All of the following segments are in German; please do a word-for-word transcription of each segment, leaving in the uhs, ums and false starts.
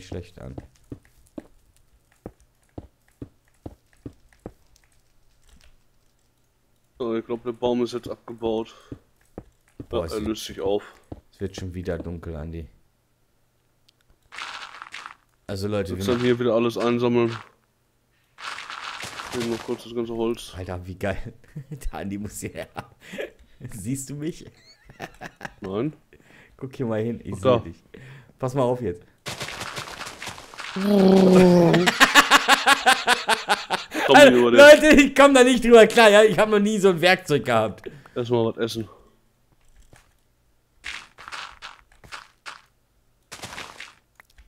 nicht schlecht an. So, ich glaube, der Baum ist jetzt abgebaut. Boah, ja, er löst sich auf. Es wird schon wieder dunkel, Andi. Also Leute, wir müssen hier wieder alles einsammeln. Nehmen wir kurz das ganze Holz. Alter, wie geil. Der Andi muss hierher. Siehst du mich? Nein. Guck hier mal hin, ich Guck sehe da. dich. Pass mal auf jetzt. Oh. Also, Leute, ich komme da nicht drüber klar, ja? Ich habe noch nie so ein Werkzeug gehabt. Erstmal was essen.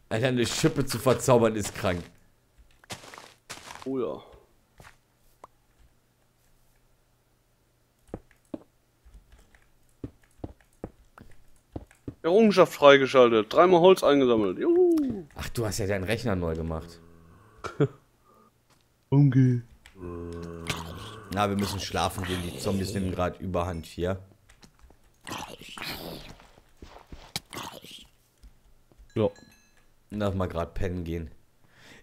Alter, eine Schippe zu verzaubern ist krank. Oh ja. Errungenschaft freigeschaltet. Dreimal Holz eingesammelt. Juhu. Ach, du hast ja deinen Rechner neu gemacht. Umgeh. Na, wir müssen schlafen gehen. Die Zombies nehmen gerade Überhand hier. Ja. Darf mal gerade pennen gehen.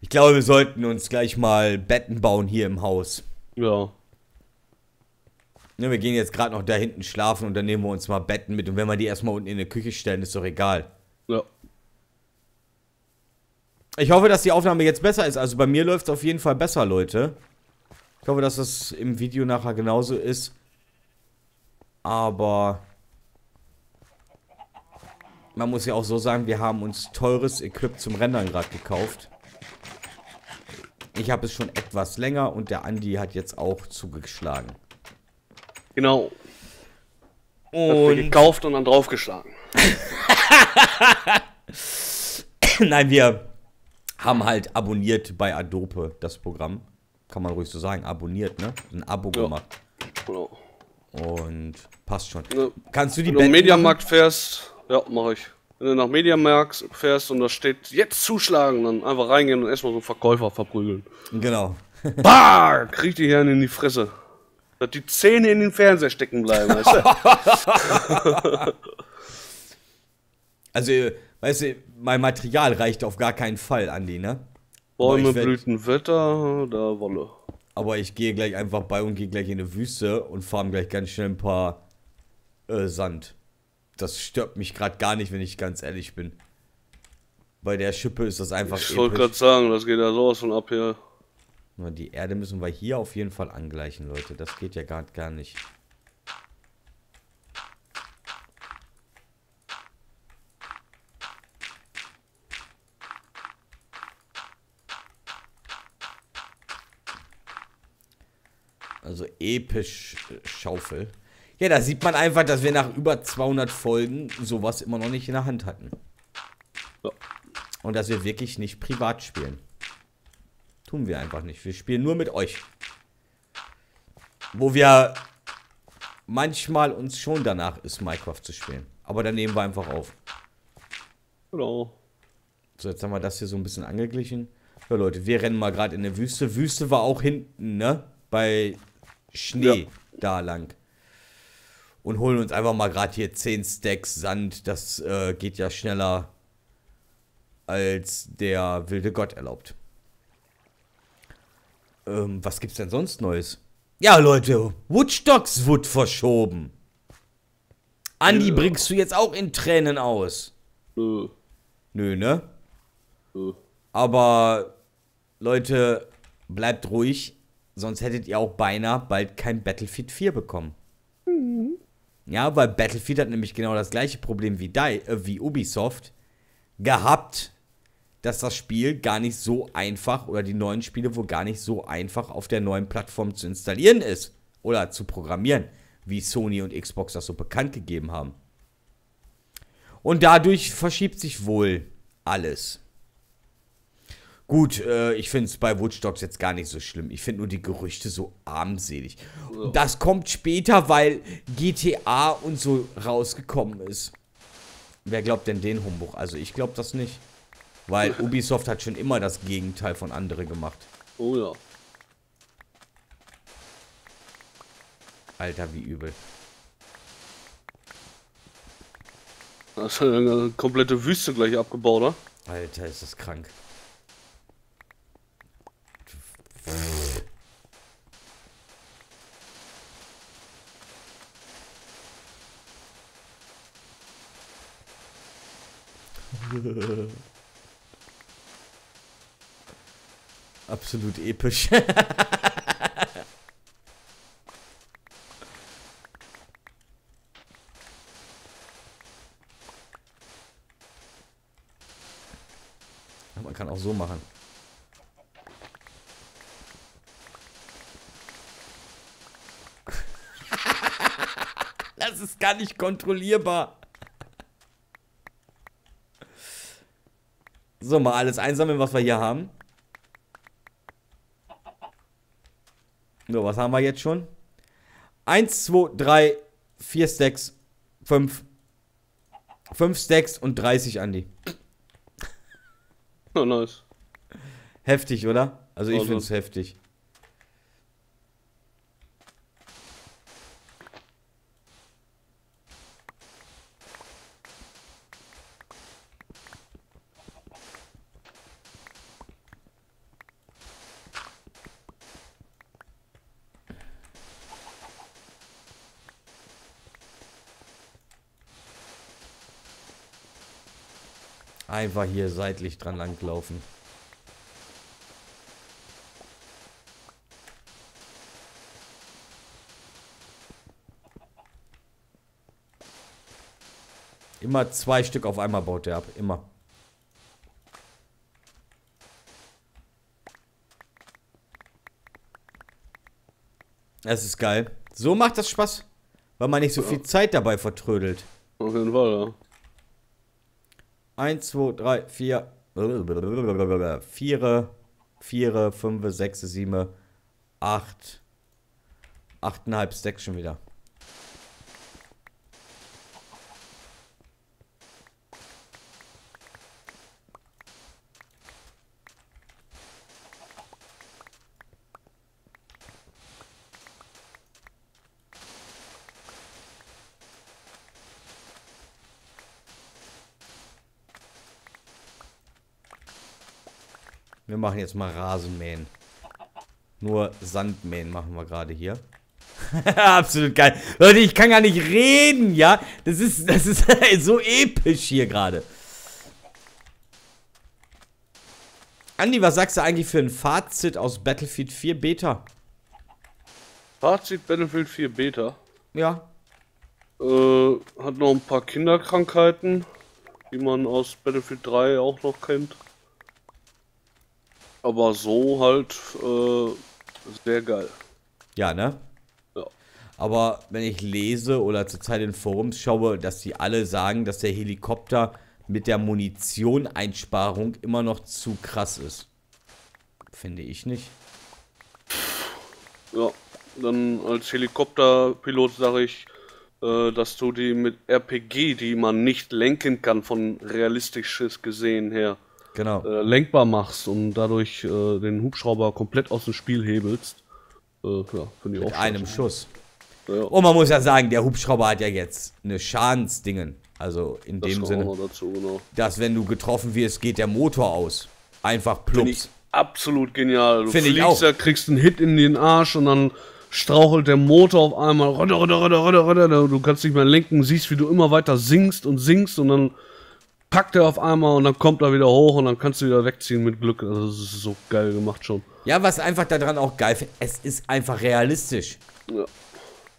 Ich glaube, wir sollten uns gleich mal Betten bauen hier im Haus. Ja. Ne, wir gehen jetzt gerade noch da hinten schlafen und dann nehmen wir uns mal Betten mit. Und wenn wir die erstmal unten in der Küche stellen, ist doch egal. Ja. Ich hoffe, dass die Aufnahme jetzt besser ist. Also bei mir läuft es auf jeden Fall besser, Leute. Ich hoffe, dass das im Video nachher genauso ist. Aber man muss ja auch so sagen, wir haben uns teures Equip zum Rendern gerade gekauft. Ich habe es schon etwas länger und der Andi hat jetzt auch zugeschlagen. Genau. Und gekauft und dann draufgeschlagen. Nein, wir haben halt abonniert bei Adope das Programm. Kann man ruhig so sagen, abonniert, ne? Ein Abo ja. gemacht. Genau. Und passt schon. Ne, Kannst du die Wenn du MediaMarkt fährst... Ja, mache ich. Wenn du nach MediaMarkt fährst und da steht jetzt zuschlagen, dann einfach reingehen und erstmal so einen Verkäufer verprügeln. Genau. Bah! Krieg die Herren in die Fresse. Dass die Zähne in den Fernseher stecken bleiben, weißt du? Also, weißt du, mein Material reicht auf gar keinen Fall, Andi, ne? Bäume, Blüten, Wetter, da Wolle. Aber ich gehe gleich einfach bei und gehe gleich in eine Wüste und farm gleich ganz schnell ein paar äh, Sand. Das stört mich gerade gar nicht, wenn ich ganz ehrlich bin. Bei der Schippe ist das einfach Ich wollte gerade sagen, das geht ja sowas von ab hier. Na, die Erde müssen wir hier auf jeden Fall angleichen, Leute. Das geht ja gerade gar nicht. Also episch äh, Schaufel. Ja, da sieht man einfach, dass wir nach über zweihundert Folgen sowas immer noch nicht in der Hand hatten. Ja. Und dass wir wirklich nicht privat spielen. Tun wir einfach nicht. Wir spielen nur mit euch. Wo wir manchmal uns schon danach ist, Minecraft zu spielen. Aber dann nehmen wir einfach auf. Genau. So, jetzt haben wir das hier so ein bisschen angeglichen. Ja, Leute, wir rennen mal gerade in der Wüste. Wüste war auch hinten, ne? Bei Schnee ja. da lang. Und holen uns einfach mal gerade hier zehn Stacks Sand. Das äh, geht ja schneller, als der wilde Gott erlaubt. Ähm, was gibt's denn sonst Neues? Ja, Leute, Watch Dogs wird verschoben. Andi, äh. bringst du jetzt auch in Tränen aus? Äh. Nö, ne? Äh. Aber, Leute, bleibt ruhig. Sonst hättet ihr auch beinahe bald kein Battlefield vier bekommen. Mhm. Ja, weil Battlefield hat nämlich genau das gleiche Problem wie, die, äh, wie Ubisoft gehabt, dass das Spiel gar nicht so einfach oder die neuen Spiele wohl gar nicht so einfach auf der neuen Plattform zu installieren ist oder zu programmieren, wie Sony und Xbox das so bekannt gegeben haben. Und dadurch verschiebt sich wohl alles. Gut, äh, ich finde es bei Watch Dogs jetzt gar nicht so schlimm. Ich finde nur die Gerüchte so armselig. Das kommt später, weil G T A und so rausgekommen ist. Wer glaubt denn den Humbug? Also ich glaube das nicht. Weil Ubisoft hat schon immer das Gegenteil von anderen gemacht. Oh ja. Alter, wie übel. Das ist eine komplette Wüste gleich abgebaut, oder? Alter, ist das krank. Absolut episch. Man kann auch so machen. Das ist gar nicht kontrollierbar. So, mal alles einsammeln, was wir hier haben. So, was haben wir jetzt schon? eins, zwei, drei, vier Stacks, fünf. fünf Stacks und dreißig, Andi. Oh, nice. Heftig, oder? Also, ich also. Find's heftig. Einfach hier seitlich dran langlaufen. Immer zwei Stück auf einmal baut der ab. Immer. Das ist geil. So macht das Spaß, weil man nicht so viel Zeit dabei vertrödelt. Auf jeden Fall, ja. eins, zwei, drei, vier, vier, fünf, sechs, sieben, acht, achteinhalb Stacks schon wieder. Wir machen jetzt mal Rasenmähen. Nur Sandmähen machen wir gerade hier. Absolut geil. Leute, ich kann gar nicht reden, ja? Das ist, das ist so episch hier gerade. Andi, was sagst du eigentlich für ein Fazit aus Battlefield vier Beta? Fazit Battlefield vier Beta? Ja. Äh, hat noch ein paar Kinderkrankheiten, die man aus Battlefield drei auch noch kennt. Aber so halt äh, sehr geil. Ja, ne? Ja. Aber wenn ich lese oder zurzeit in Forums schaue, dass die alle sagen, dass der Helikopter mit der Munition-Einsparung immer noch zu krass ist. Finde ich nicht. Ja, dann als Helikopterpilot sage ich, äh, dass du die mit R P G, die man nicht lenken kann, von realistisches gesehen her, genau. Äh, lenkbar machst und dadurch äh, den Hubschrauber komplett aus dem Spiel hebelst. Äh, ja, finde ich auch. Mit einem Schuss. Ja, ja. Und man muss ja sagen, der Hubschrauber hat ja jetzt eine Schadensdingen. Also in das dem Sinne, dazu, genau. Dass wenn du getroffen wirst, geht der Motor aus. Einfach plumps. Absolut genial. Du fliegst, ich auch. Ja, kriegst einen Hit in den Arsch und dann strauchelt der Motor auf einmal. Runter, runter, runter, runter, runter. Du kannst nicht mehr lenken, siehst, wie du immer weiter sinkst und sinkst und dann packt er auf einmal und dann kommt er wieder hoch und dann kannst du wieder wegziehen mit Glück. Also das ist so geil gemacht schon. Ja, was einfach daran auch geil ist, es ist einfach realistisch. Ja.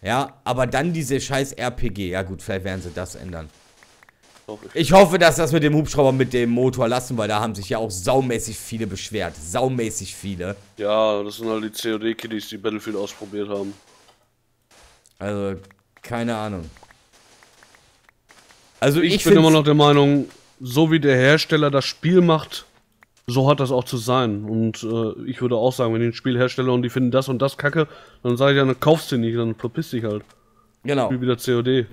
Ja, aber dann diese scheiß R P G. Ja gut, vielleicht werden sie das ändern. Ich hoffe, dass das mit dem Hubschrauber, mit dem Motor lassen, weil da haben sich ja auch saumäßig viele beschwert. Saumäßig viele. Ja, das sind halt die C O D-Kiddies, die Battlefield ausprobiert haben. Also, keine Ahnung. Also ich, ich bin immer noch der Meinung, so wie der Hersteller das Spiel macht, so hat das auch zu sein. Und äh, ich würde auch sagen, wenn ich ein Spiel herstelle und die finden das und das kacke, dann sage ich ja, dann kaufst du nicht, dann verpiss dich halt. Genau. Wie wieder C O D.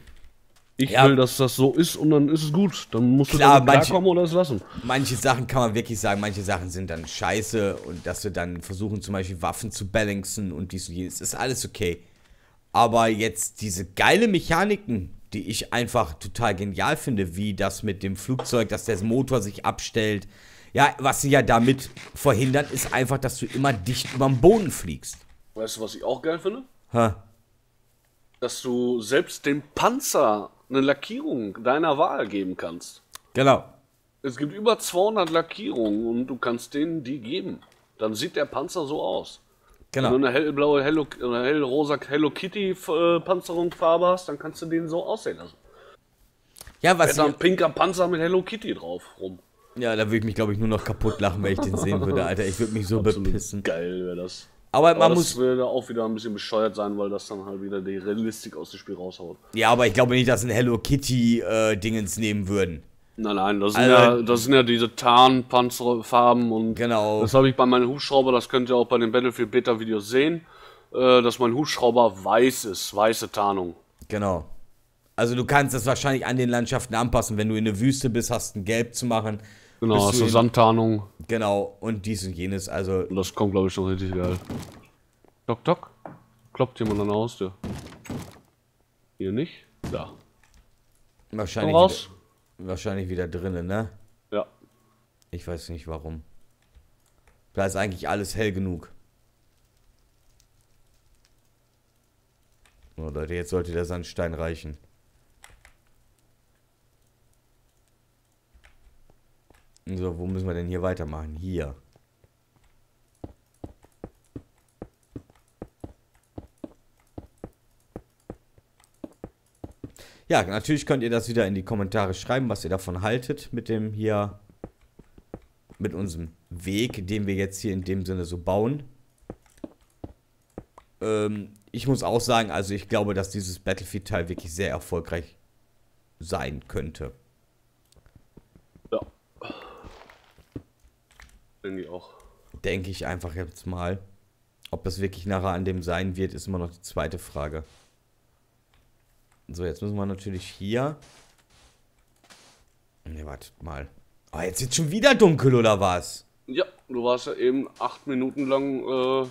Ich ja. will, dass das so ist und dann ist es gut. Dann musst Klar, du dann klarkommen manche, oder es lassen. Manche Sachen kann man wirklich sagen, manche Sachen sind dann scheiße und dass wir dann versuchen, zum Beispiel Waffen zu balancen und dies und jenes, ist alles okay. Aber jetzt diese geile Mechaniken, die ich einfach total genial finde, wie das mit dem Flugzeug, dass der Motor sich abstellt. Ja, was sie ja damit verhindern, ist einfach, dass du immer dicht überm Boden fliegst. Weißt du, was ich auch geil finde? Ha? Dass du selbst dem Panzer eine Lackierung deiner Wahl geben kannst. Genau. Es gibt über zweihundert Lackierungen und du kannst denen die geben. Dann sieht der Panzer so aus. Genau. Wenn du eine hellblaue Hello, oder hellrosa Hello Kitty äh, Panzerung Farbe hast, dann kannst du den so aussehen lassen. Ja, was? Da ein pinker Panzer mit Hello Kitty drauf rum. Ja, da würde ich mich, glaube ich, nur noch kaputt lachen, wenn ich den sehen würde, Alter. Ich würde mich so absolut bepissen. Geil wäre das. Aber, aber man das muss würde auch wieder ein bisschen bescheuert sein, weil das dann halt wieder die Realistik aus dem Spiel raushaut. Ja, aber ich glaube nicht, dass ein Hello Kitty äh, Dingens nehmen würden. Nein, nein, das sind, also, ja, das sind ja diese Tarnpanzerfarben und genau. Das habe ich bei meinem Hubschrauber, das könnt ihr auch bei den Battlefield Beta Videos sehen, äh, dass mein Hubschrauber weiß ist, weiße Tarnung. Genau. Also du kannst das wahrscheinlich an den Landschaften anpassen, wenn du in der Wüste bist, hast ein Gelb zu machen. Genau, hast du Sandtarnung. Genau, und dies und jenes, also... Das kommt, glaube ich, schon richtig geil. Tok, tok. Kloppt jemand an der Haustür. Hier nicht? Da. Wahrscheinlich... Komm raus. Wahrscheinlich wieder drinnen, ne? Ja. Ich weiß nicht warum. Da ist eigentlich alles hell genug. Oh Leute, jetzt sollte der Sandstein reichen. So, wo müssen wir denn hier weitermachen? Hier. Ja, natürlich könnt ihr das wieder in die Kommentare schreiben, was ihr davon haltet mit dem hier, mit unserem Weg, den wir jetzt hier in dem Sinne so bauen. Ähm, ich muss auch sagen, also ich glaube, dass dieses Battlefield-Teil wirklich sehr erfolgreich sein könnte. Ja. Denke ich auch. Denke ich einfach jetzt mal. Ob das wirklich nachher an dem sein wird, ist immer noch die zweite Frage. So, jetzt müssen wir natürlich hier... Ne, wartet mal. Oh, jetzt wird schon wieder dunkel, oder was? Ja, du warst ja eben acht Minuten lang, äh...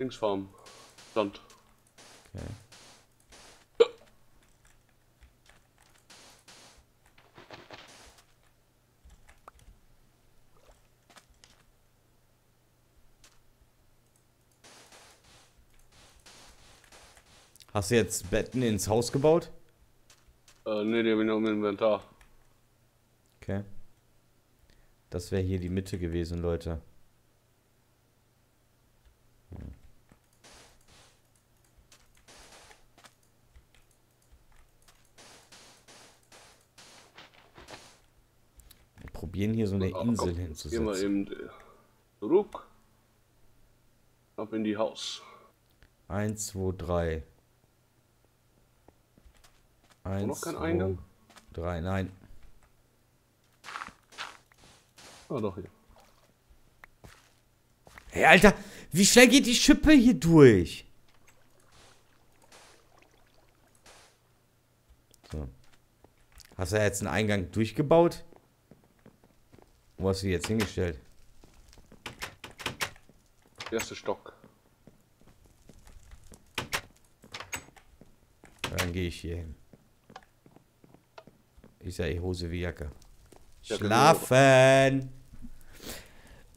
Dingsfarm. Land. Okay. Ja. Hast du jetzt Betten ins Haus gebaut? Äh, ne, die habe ich noch im Inventar. Okay. Das wäre hier die Mitte gewesen, Leute. Hm. Wir probieren hier so eine ja, Insel komm, hinzusetzen. Gehen wir eben zurück. Ab in die Haus. Eins, zwei, drei. eins, noch kein Eingang? drei, nein. Ah, doch, hier. Hey, Alter, wie schnell geht die Schippe hier durch? So. Hast du jetzt einen Eingang durchgebaut? Wo hast du die jetzt hingestellt? Erster Stock. Dann gehe ich hier hin. Ist ja eh Hose wie Jacke. Schlafen!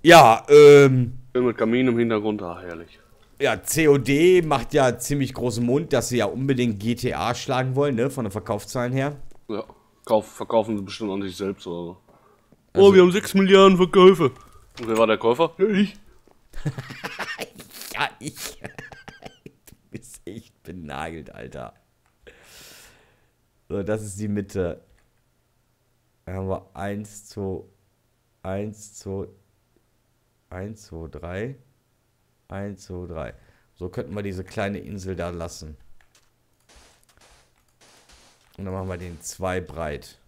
Ja, ähm... mit Kamin im Hintergrund, ach, herrlich. Ja, C O D macht ja ziemlich großen Mund, dass sie ja unbedingt G T A schlagen wollen, ne? Von den Verkaufszahlen her. Ja, Kauf, verkaufen sie bestimmt an sich selbst oder so. Also, oh, wir haben sechs Milliarden Verkäufe. Und wer war der Käufer? Ja, ich. Ja, ich. Du bist echt benagelt, Alter. So, das ist die Mitte. Da haben wir eins, zwei, eins, zwei, eins, zwei, drei, eins, zwei, drei. So könnten wir diese kleine Insel da lassen. Und dann machen wir den zwei breit.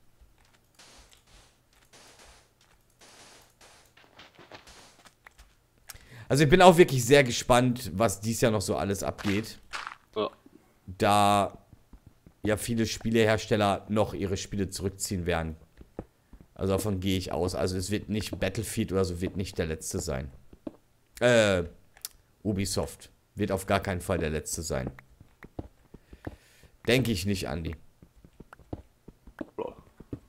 Also ich bin auch wirklich sehr gespannt, was dies Jahr noch so alles abgeht. Da ja viele Spielehersteller noch ihre Spiele zurückziehen werden. Also davon gehe ich aus. Also es wird nicht Battlefield oder so, wird nicht der letzte sein. Äh, Ubisoft wird auf gar keinen Fall der letzte sein. Denke ich nicht, Andi.